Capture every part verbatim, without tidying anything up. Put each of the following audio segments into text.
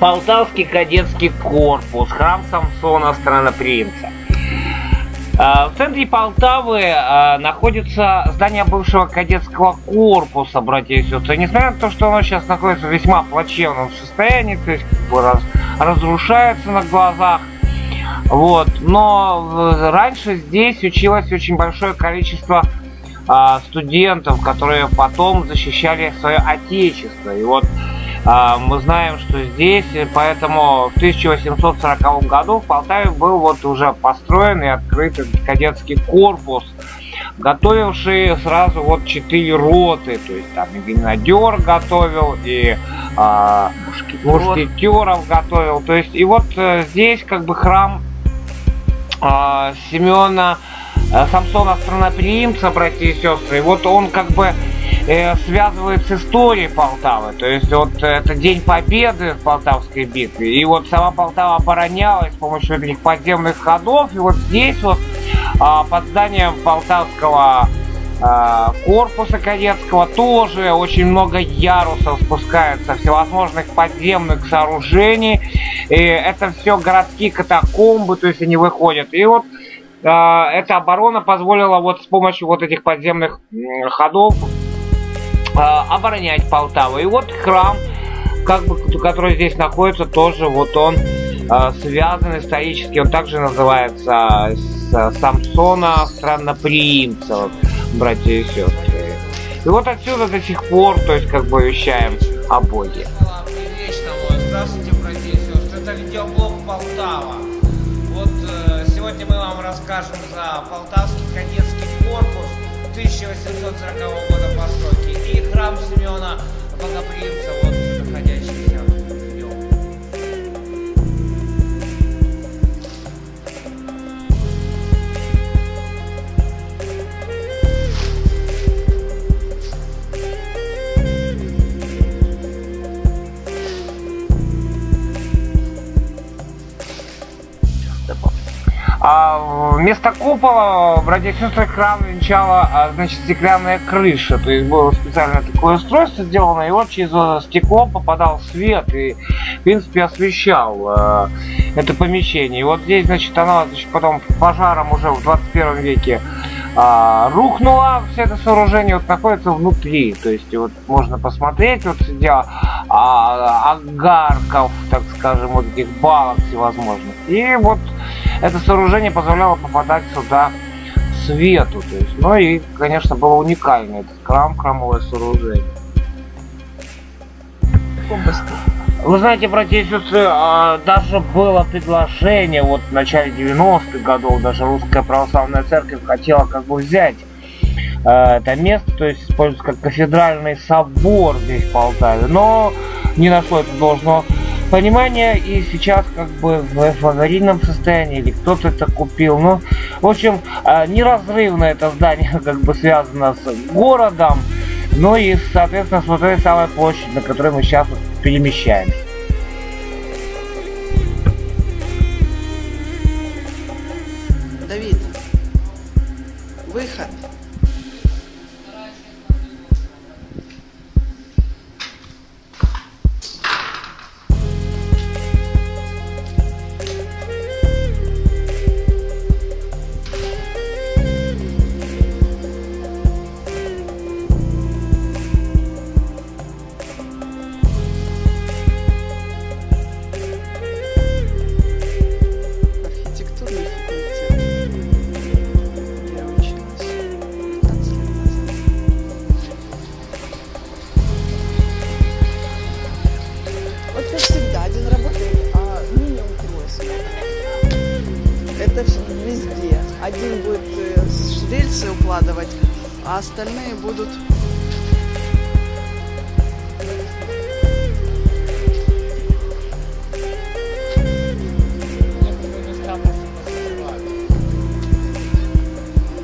Полтавский кадетский корпус, храм Самсона странноприимца. В центре Полтавы находится здание бывшего кадетского корпуса, братья и сестры. Несмотря на то, что оно сейчас находится в весьма плачевном состоянии, то есть как бы раз, разрушается на глазах, вот. Но раньше здесь училось очень большое количество студентов, которые потом защищали свое отечество. И вот мы знаем, что здесь, поэтому в тысяча восемьсот сороковом году в Полтаве был вот уже построен и открыт кадетский корпус, готовивший сразу вот четыре роты, то есть там и гренадер готовил, и а, мушкетеров готовил, то есть и вот здесь как бы храм а, Семена Самсона странноприимца, братья и сестры, и вот он как бы связывает с историей Полтавы. То есть вот это День Победы в Полтавской битве. И вот сама Полтава оборонялась с помощью этих подземных ходов. И вот здесь вот под зданием Полтавского корпуса кадетского тоже очень много ярусов спускается, всевозможных подземных сооружений. И это все городские катакомбы, то есть они выходят. И вот эта оборона позволила вот с помощью вот этих подземных ходов оборонять Полтаву. И вот храм, как бы, который здесь находится, тоже вот он э, связан исторически. Он также называется Самсона странноприимца, братья и сестры. И вот отсюда до сих пор, то есть как бы вещаем о Боге. Здравствуйте, братья и сестры. Это видеоблог Полтава. Вот э, сегодня мы вам расскажем за Полтавский кадетский корпус тысяча восемьсот сорокового года постройки и храм Семена Богоприимца, вот находящийся в нем. А вместо купола, братья и сестры, храм венчала, значит, стеклянная крыша. То есть было специально такое устройство сделано, и вот через стекло попадал свет и, в принципе, освещал э, это помещение. И вот здесь, значит, она значит, потом пожаром уже в двадцать первом веке э, рухнула. Все это сооружение вот находится внутри. То есть вот можно посмотреть, вот сидел а, огарков, так скажем, вот этих балок всевозможных. И вот это сооружение позволяло попадать сюда свету, то есть, ну и, конечно, было уникально этот храм, храмовое сооружение. Вы знаете, братья и сестры, даже было предложение, вот в начале девяностых годов даже Русская Православная Церковь хотела как бы взять это место, то есть использовать как кафедральный собор здесь в Полтаве, но не нашло это должного понимание, и сейчас как бы в аварийном состоянии, или кто-то это купил. Ну, в общем, неразрывно это здание как бы связано с городом, ну и, соответственно, с вот этой самой площадью, на которой мы сейчас вот перемещаемся. Давид, выход. Один будет рельсы укладывать, а остальные будут...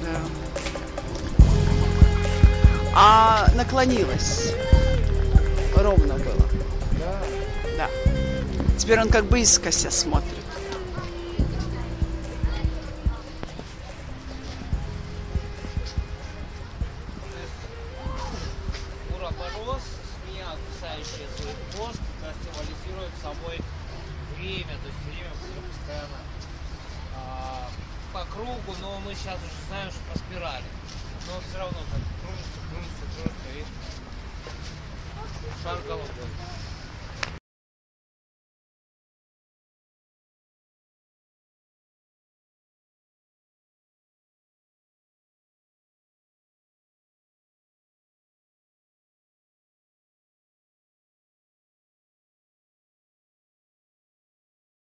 Да. А наклонилось. Ровно было. Да. Да. Теперь он как бы искося смотрит. Мороз, змея, кусающая. символизует пост, да, символизирует собой время, то есть время будет постоянно а, по кругу, но мы сейчас уже знаем, что по спирали. Но все равно так кружится, кружится, кружится, и шар голубой.